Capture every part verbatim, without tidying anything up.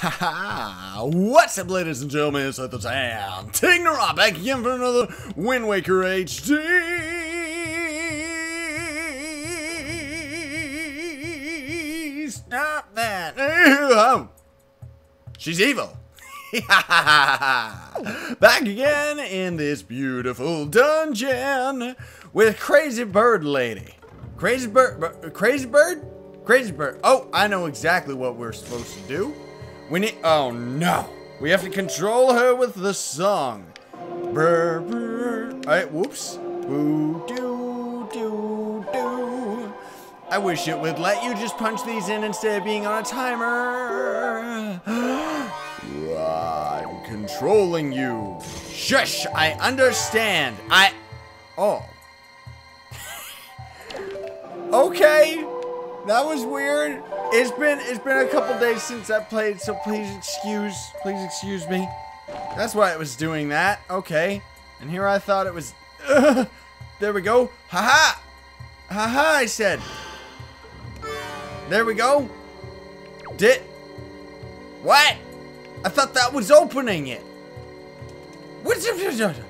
Haha! What's up, ladies and gentlemen? It's at the time. Antignarot back again for another Wind Waker H D. Stop that! Oh. She's evil. Back again in this beautiful dungeon with Crazy Bird Lady. Crazy Bird. Crazy Bird. Crazy Bird. Oh, I know exactly what we're supposed to do. We need, oh no. We have to control her with the song. Brr, brr. All right, whoops. Boo, doo, doo, doo. I wish it would let you just punch these in instead of being on a timer. I'm controlling you. Shush, I understand. I, oh. Okay, that was weird. It's been it's been a couple days since I played, so please excuse please excuse me. That's why it was doing that. Okay, and here I thought it was. Uh, there we go. Haha, haha! I said. There we go. Did what? I thought that was opening it. What's it?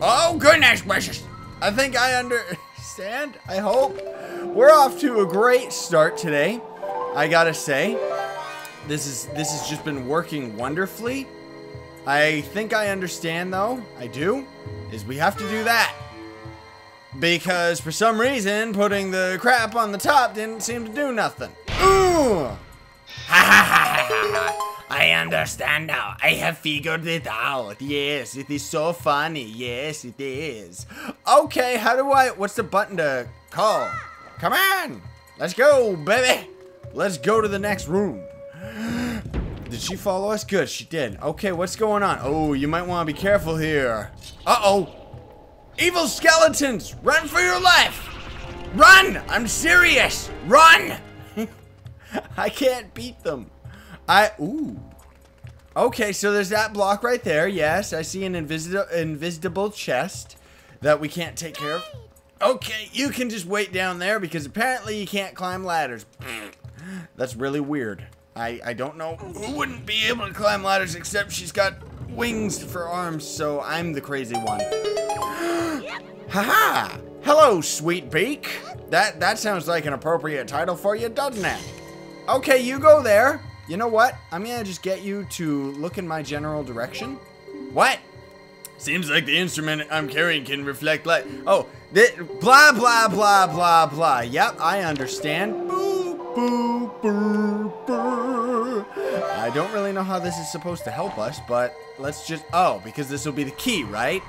Oh goodness gracious! I think I understand. I hope. We're off to a great start today, I gotta say. This is this has just been working wonderfully. I think I understand though, I do, is we have to do that. Because for some reason, putting the crap on the top didn't seem to do nothing. Ooh! Ha ha ha ha ha! I understand now, I have figured it out. Yes, it is so funny, yes it is. Okay, how do I, what's the button to call? Come on! Let's go, baby! Let's go to the next room. Did she follow us? Good, she did. Okay, what's going on? Oh, you might want to be careful here. Uh-oh! Evil skeletons! Run for your life! Run! I'm serious! Run! I can't beat them. I... Ooh. Okay, so there's that block right there. Yes, I see an invisible invisible chest that we can't take care of. Okay, you can just wait down there because apparently you can't climb ladders. That's really weird. I, I don't know who wouldn't be able to climb ladders except she's got wings for arms, so I'm the crazy one. Haha! Hello, sweet beak. That that sounds like an appropriate title for you, doesn't it? Okay, you go there. You know what? I'm gonna just get you to look in my general direction. What? Seems like the instrument I'm carrying can reflect light. Oh, th blah, blah, blah, blah, blah. Yep, I understand. Boo, boo, boo, boo. I don't really know how this is supposed to help us, but let's just... Oh, because this will be the key, right?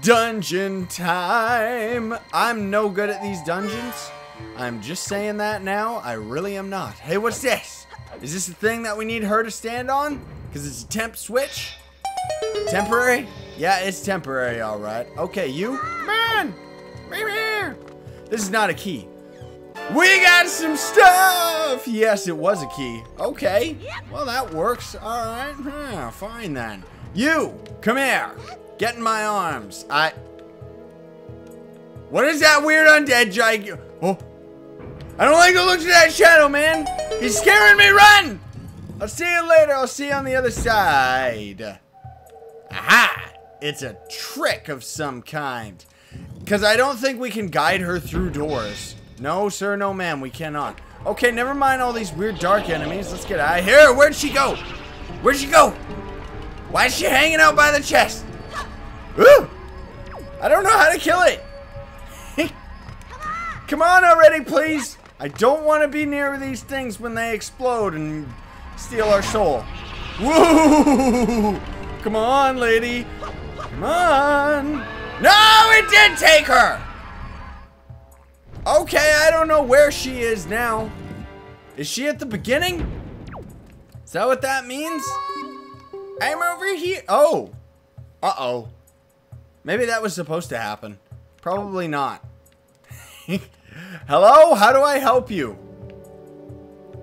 Dungeon time. I'm no good at these dungeons. I'm just saying that now. I really am not. Hey, what's this? Is this the thing that we need her to stand on? Because it's a temp switch? Temporary? Yeah, it's temporary, all right. Okay, you. Man! This is not a key. We got some stuff! Yes, it was a key. Okay. Well, that works. All right. Yeah, fine, then. You! Come here. Get in my arms. I... What is that weird undead giant? Oh. I don't like the looks of that shadow, man. He's scaring me. Run! I'll see you later. I'll see you on the other side. Aha! It's a trick of some kind. Because I don't think we can guide her through doors. No, sir, no, ma'am, we cannot. Okay, never mind all these weird dark enemies. Let's get out of here. Where'd she go? Where'd she go? Why is she hanging out by the chest? Ooh! I don't know how to kill it. Come on already, please. I don't want to be near these things when they explode and steal our soul. Woo! Come on, lady. Come on. No, it did take her. Okay, I don't know where she is now. Is she at the beginning? Is that what that means? I'm over here. Oh. Uh-oh. Maybe that was supposed to happen. Probably not. Hello? How do I help you?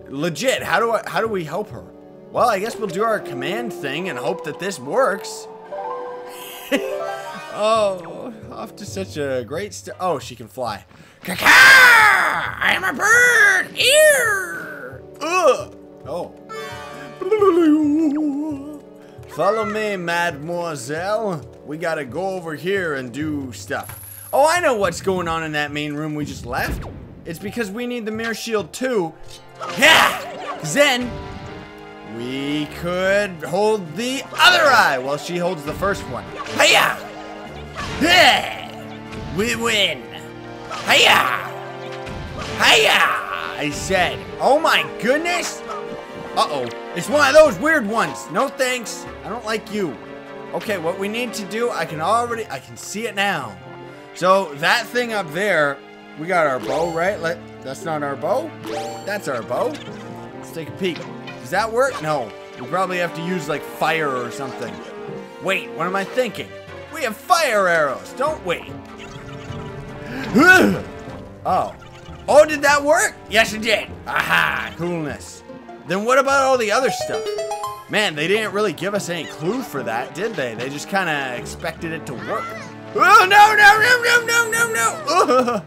Legit, how do I how do we help her? Well, I guess we'll do our command thing and hope that this works. Oh, off to such a great start. Oh, she can fly. Caca! I'm a bird! Ear! Ugh! Oh. Follow me, mademoiselle. We gotta go over here and do stuff. Oh, I know what's going on in that main room we just left. It's because we need the Mirror Shield too. Yeah! Then we could hold the other eye while she holds the first one. Hiya! Yeah! We win! Hiya! Hiya! I said. Oh my goodness! Uh-oh. It's one of those weird ones. No thanks. I don't like you. Okay, what we need to do, I can already, I can see it now. So that thing up there, we got our bow, right? Let, that's not our bow. That's our bow. Let's take a peek. Does that work? No. We probably have to use like fire or something. Wait, what am I thinking? We have fire arrows, don't we? Oh. Oh, did that work? Yes, it did. Aha, coolness. Then what about all the other stuff? Man, they didn't really give us any clue for that, did they? They just kind of expected it to work. Oh, no, no, no, no, no, no, no. Ugh.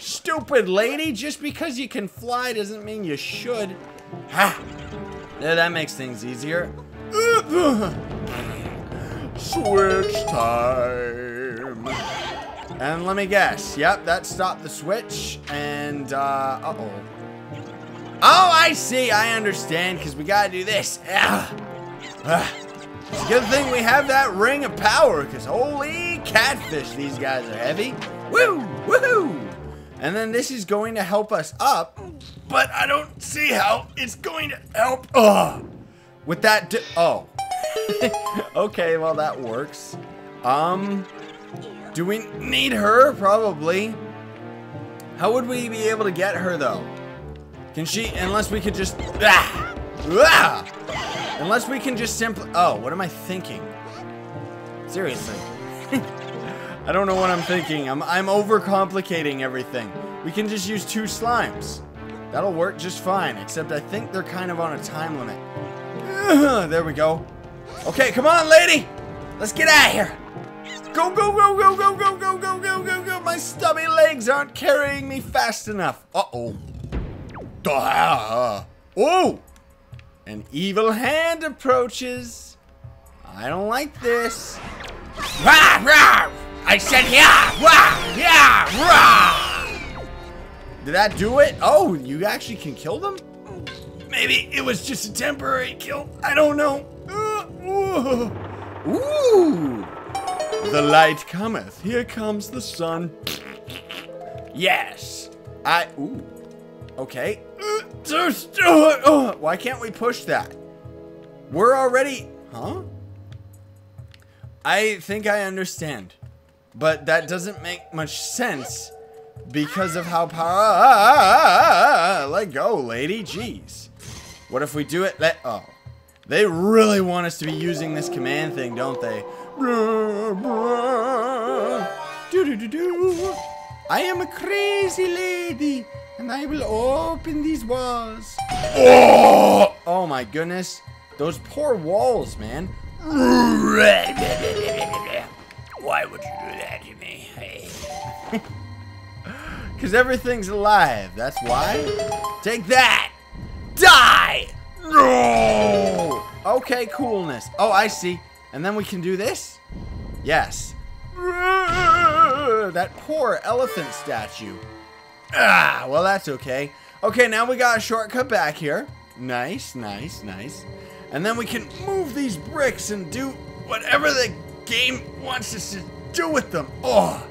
Stupid lady, just because you can fly doesn't mean you should. Ha. There, that makes things easier. Switch time. And let me guess. Yep, that stopped the switch. And, uh, uh-oh. Oh, I see. I understand, because we got to do this. Ugh. Ugh. It's a good thing we have that ring of power, because holy catfish, these guys are heavy. Woo! Woohoo! And then this is going to help us up, but I don't see how it's going to help. Ugh. With that, oh. Okay, well, that works. Um... Do we need her? Probably. How would we be able to get her though? Can she, unless we could just, ah, ah, unless we can just simply, oh, what am I thinking? Seriously. I don't know what I'm thinking. I'm, I'm overcomplicating everything. We can just use two slimes. That'll work just fine, except I think they're kind of on a time limit. There we go. Okay, come on, lady. Let's get out of here. Go, go, go, go, go, go, go, go, go, go, go. My stubby legs aren't carrying me fast enough. Uh-oh. Duh. Oh! An evil hand approaches. I don't like this. Rah, rah. I said yeah, rah, yeah, rah. Did that do it? Oh, you actually can kill them? Maybe it was just a temporary kill. I don't know. Uh, ooh. The light cometh. Here comes the sun. Yes. I. Ooh. Okay. Why can't we push that? We're already. Huh? I think I understand. But that doesn't make much sense because of how power. Ah, let go, lady. Jeez. What if we do it? Let. Oh. They really want us to be using this command thing, don't they? I am a crazy lady, and I will open these walls. Oh, oh my goodness. Those poor walls, man. Why would you do that to me? Because everything's alive. That's why. Take that. Die. No. Okay, coolness. Oh, I see. And then we can do this? Yes. That poor elephant statue. Ah, well, that's okay. Okay, now we got a shortcut back here. Nice, nice, nice. And then we can move these bricks and do whatever the game wants us to do with them. Oh,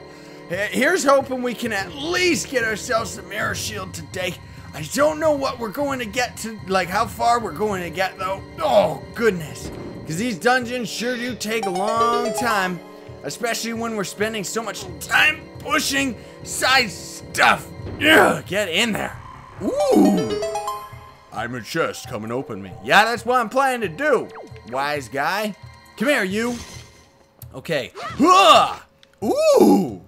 here's hoping we can at least get ourselves the Mirror Shield today. I don't know what we're going to get to, like how far we're going to get though. Oh, goodness. Because these dungeons sure do take a long time, especially when we're spending so much time pushing side stuff. Yeah, get in there. Ooh. I'm a chest, come and open me. Yeah, that's what I'm planning to do, wise guy. Come here, you. Okay. Ooh.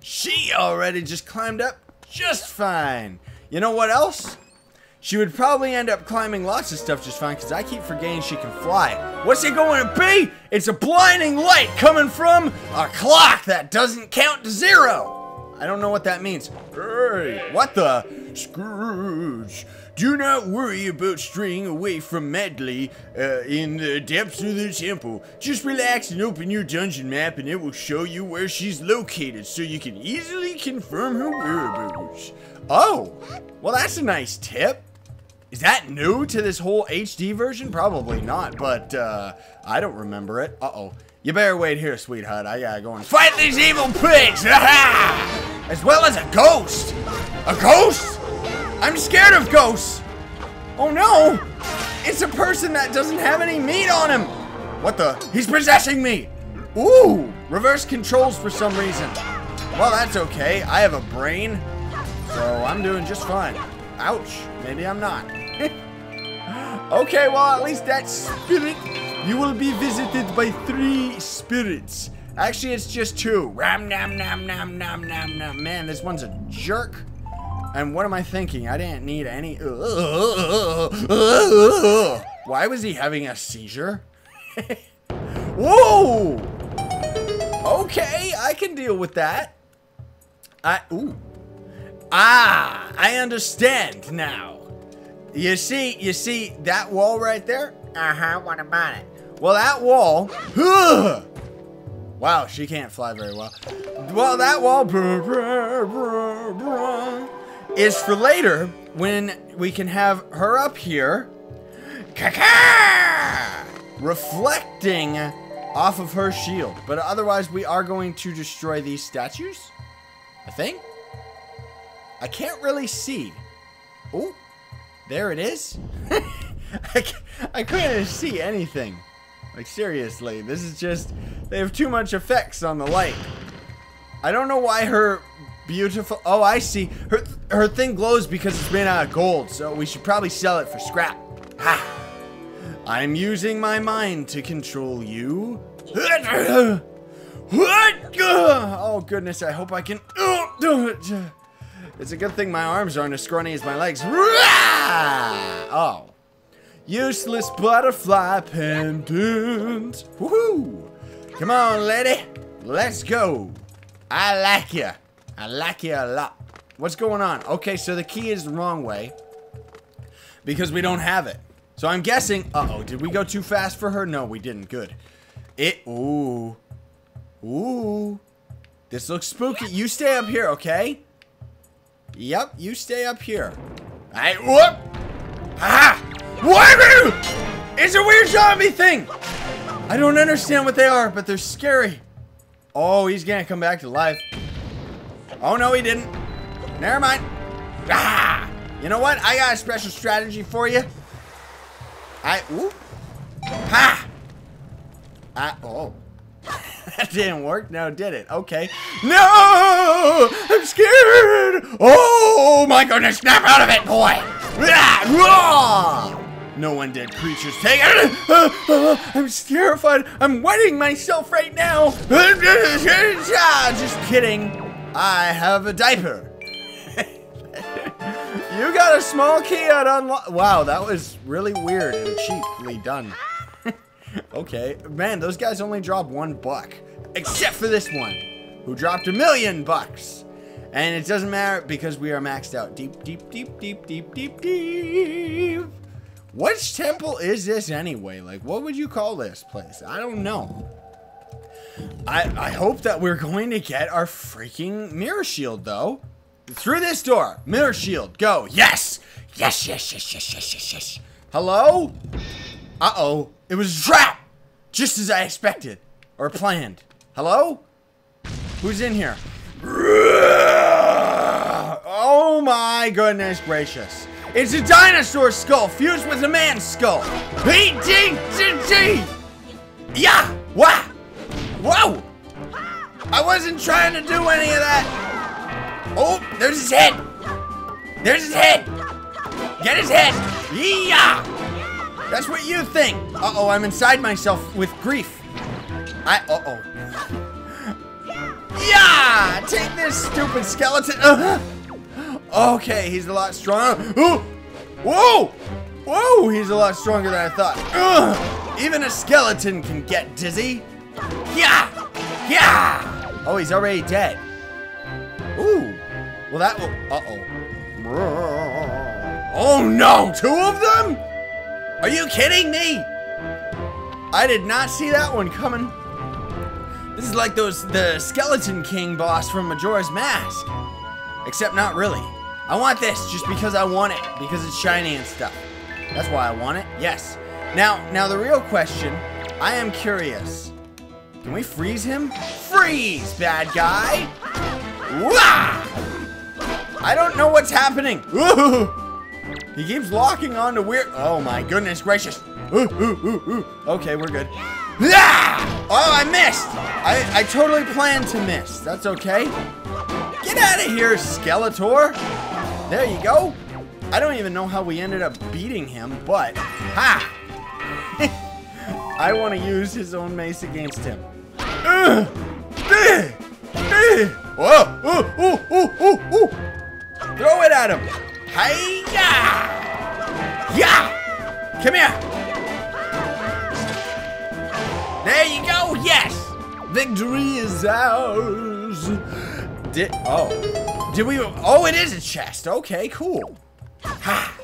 She already just climbed up just fine. You know what else? She would probably end up climbing lots of stuff just fine because I keep forgetting she can fly. What's it going to be? It's a blinding light coming from a clock that doesn't count to zero. I don't know what that means. Hey, what the? Scrooge, Do not worry about straying away from Medli uh, in the depths of the temple. Just relax and open your dungeon map and it will show you where she's located so you can easily confirm her whereabouts. Oh, well that's a nice tip. Is that new to this whole H D version? Probably not, but uh, I don't remember it. Uh-oh. You better wait here, sweetheart. I gotta go and fight these evil pigs! Aha! As well as a ghost! A ghost? I'm scared of ghosts! Oh no! It's a person that doesn't have any meat on him! What the? He's possessing me! Ooh! Reverse controls for some reason. Well, that's okay. I have a brain, so I'm doing just fine. Ouch. Maybe I'm not. Okay, well, at least that spirit. You will be visited by three spirits. Actually, it's just two. Ram, nam, nam, nam, nam, nam, nam. Man, this one's a jerk. And what am I thinking? I didn't need any. Why was he having a seizure? Whoa! Okay, I can deal with that. I. Ooh. Ah, I understand now. You see, you see that wall right there? Uh-huh, what about it? Well, that wall... Huh, wow, she can't fly very well. Well, that wall... Bruh, bruh, bruh, bruh, is for later when we can have her up here... Ka-ka! Reflecting off of her shield. But otherwise, we are going to destroy these statues? I think? I can't really see. Oh, there it is. I, can't, I couldn't see anything. Like, seriously, this is just... They have too much effects on the light. I don't know why her beautiful... Oh, I see. Her, her thing glows because it's made out of gold, so we should probably sell it for scrap. Ha! I'm using my mind to control you. Oh, goodness, I hope I can... It's a good thing my arms aren't as scrawny as my legs. Oh. Useless butterfly pendant. Woohoo! Come on, lady. Let's go. I like ya. I like ya a lot. What's going on? Okay, so the key is the wrong way because we don't have it. So I'm guessing. Uh-oh. Did we go too fast for her? No, we didn't. Good. It. Ooh. Ooh. This looks spooky. You stay up here, okay? Yep. You stay up here. I. Whoop. Ha ha. What? It's a weird zombie thing! I don't understand what they are, but they're scary. Oh, he's gonna come back to life. Oh no, he didn't. Never mind. Ah! You know what? I got a special strategy for you. I whoop. Ha! I oh. That didn't work. No, did it? Okay. No! I'm scared! Oh my goodness, snap out of it, boy! Ah! No undead creatures take it! Ah, ah, I'm terrified! I'm wetting myself right now! Just kidding. I have a diaper. You got a small key on unlock. Wow, that was really weird and cheaply done. Okay. Man, those guys only drop one buck. Except for this one, who dropped a million bucks. And it doesn't matter because we are maxed out. Deep, deep, deep, deep, deep, deep, deep. Which temple is this anyway? Like, what would you call this place? I don't know. I, I hope that we're going to get our freaking mirror shield, though. Through this door. Mirror shield. Go. Yes. Yes, yes, yes, yes, yes, yes, yes. Hello? Uh-oh. It was a trap. Just as I expected. Or planned. Hello? Who's in here? Oh my goodness gracious. It's a dinosaur skull fused with a man's skull. P D T T! Yeah! Wah! Whoa! I wasn't trying to do any of that. Oh, there's his head. There's his head. Get his head. Yeah! That's what you think. Uh-oh, I'm inside myself with grief. I, uh-oh. Yeah! Take this stupid skeleton. Uh-huh. Okay, he's a lot stronger. Ooh. Whoa! Whoa, he's a lot stronger than I thought. Ugh. Even a skeleton can get dizzy. Yeah! Yeah! Oh, he's already dead. Ooh. Well, that will, uh-oh. Oh no, two of them? Are you kidding me? I did not see that one coming. This is like those the Skeleton King boss from Majora's Mask. Except not really. I want this just because I want it, because it's shiny and stuff. That's why I want it. Yes. Now, now the real question, I am curious. Can we freeze him? Freeze, bad guy! Wah! I don't know what's happening. Ooh! He keeps locking on to weird. Oh my goodness gracious! Ooh, ooh, ooh, ooh. Okay, we're good. Ah! Oh, I missed! I, I totally planned to miss. That's okay. Get out of here, Skeletor! There you go. I don't even know how we ended up beating him, but ha! I want to use his own mace against him. Uh, uh, uh. Whoa! Ooh, ooh, ooh, ooh, ooh. Throw it at him! Hi-ya! Yeah! Come here! There you go, yes! Victory is ours! Did, oh. Did we, oh it is a chest, okay, cool. Ha!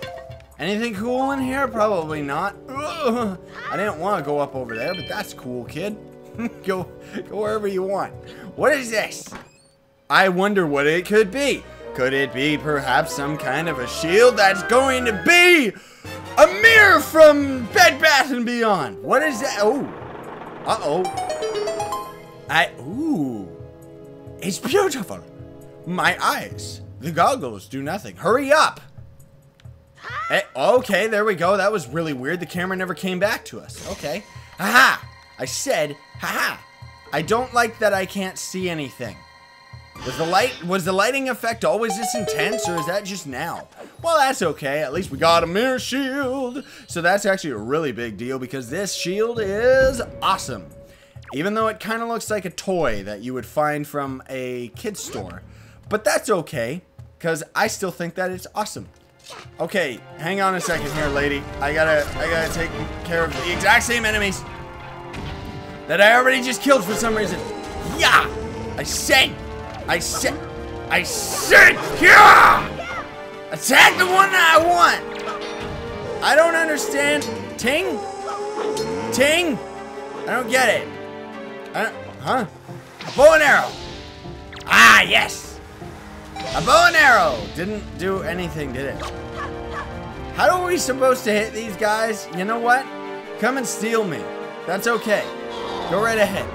Anything cool in here? Probably not. Ugh. I didn't want to go up over there, but that's cool, kid. go, go wherever you want. What is this? I wonder what it could be. Could it be perhaps some kind of a shield that's going to be a mirror from Bed Bath and Beyond? What is that? Oh. Uh-oh. I, ooh. It's beautiful. My eyes. The goggles do nothing. Hurry up. Hey, okay, there we go. That was really weird. The camera never came back to us. Okay. Haha. I said, haha. I don't like that I can't see anything. Was the light, was the lighting effect always this intense, or is that just now? Well, that's okay. At least we got a mirror shield. So that's actually a really big deal because this shield is awesome. Even though it kind of looks like a toy that you would find from a kid's store. But that's okay, because I still think that it's awesome. Okay, hang on a second here, lady. I gotta, I gotta take care of the exact same enemies that I already just killed for some reason. Yeah! I said... I said, I said, yeah! That's the one that I want. I don't understand. Ting? Ting? I don't get it. I don't, huh? A bow and arrow. Ah, yes. A bow and arrow. Didn't do anything, did it? How are we supposed to hit these guys? You know what? Come and steal me. That's okay. Go right ahead.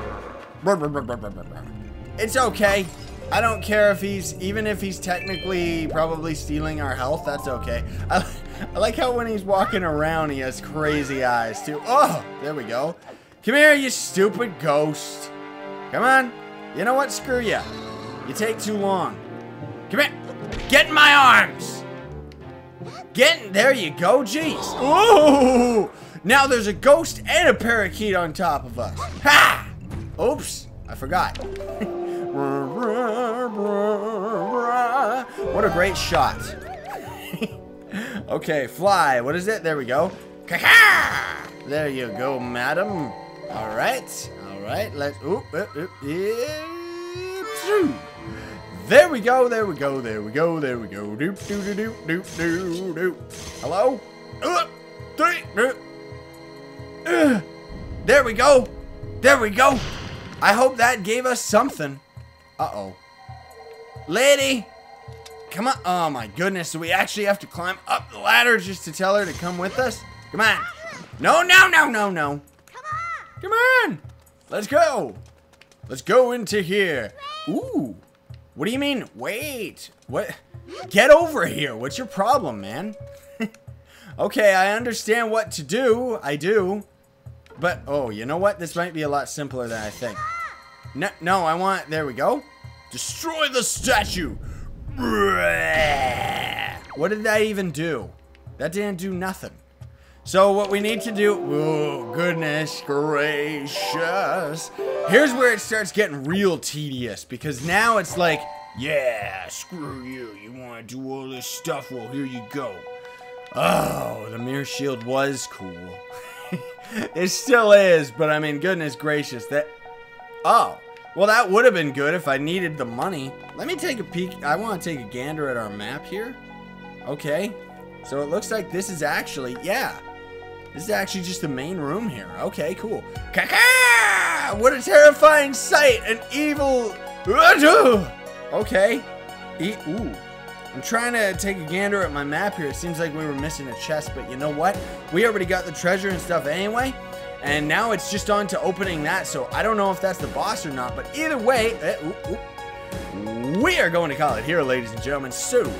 It's okay. I don't care if he's, even if he's technically probably stealing our health, that's okay. I, I like how when he's walking around, he has crazy eyes too. Oh, there we go. Come here, you stupid ghost. Come on. You know what? Screw ya. You take too long. Come here. Get in my arms. Get in, there you go. Jeez. Ooh. Now there's a ghost and a parakeet on top of us. Ha! Oops. I forgot. What a great shot. Okay, fly. What is it? There we go. There you go, madam. All right. All right. Let's. Oop, oop, oop, there we go. There we go. There we go. There we go. Doop, doop, doop, doop, doop, doop. Hello? There we go. There we go. I hope that gave us something. Uh-oh. Lady! Come on. Oh, my goodness. So we actually have to climb up the ladder just to tell her to come with us? Come on. No, no, no, no, no. Come on. Come on. Let's go. Let's go into here. Ooh. What do you mean? Wait. What? Get over here. What's your problem, man? Okay, I understand what to do. I do. But, oh, you know what? This might be a lot simpler than I think. No, no, I want, there we go. Destroy the statue. What did that even do? That didn't do nothing. So what we need to do, oh, goodness gracious. Here's where it starts getting real tedious because now it's like, yeah, screw you. You want to do all this stuff? Well, here you go. Oh, the mirror shield was cool. It still is, but I mean, goodness gracious, that... Oh, well, that would have been good if I needed the money. Let me take a peek. I want to take a gander at our map here. Okay. So it looks like this is actually, yeah, this is actually just the main room here. Okay, cool. Kaka! What a terrifying sight! An evil. Okay. E Ooh. I'm trying to take a gander at my map here. It seems like we were missing a chest, but you know what? We already got the treasure and stuff anyway. And now it's just on to opening that, so I don't know if that's the boss or not, but either way, eh, ooh, ooh, we are going to call it here, ladies and gentlemen. So,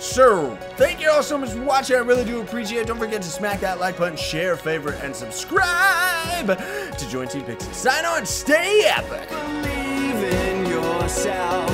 so, thank you all so much for watching. I really do appreciate it. Don't forget to smack that like button, share, favorite, and subscribe to join Team Pixel. Sign on, stay epic. Believe in yourself.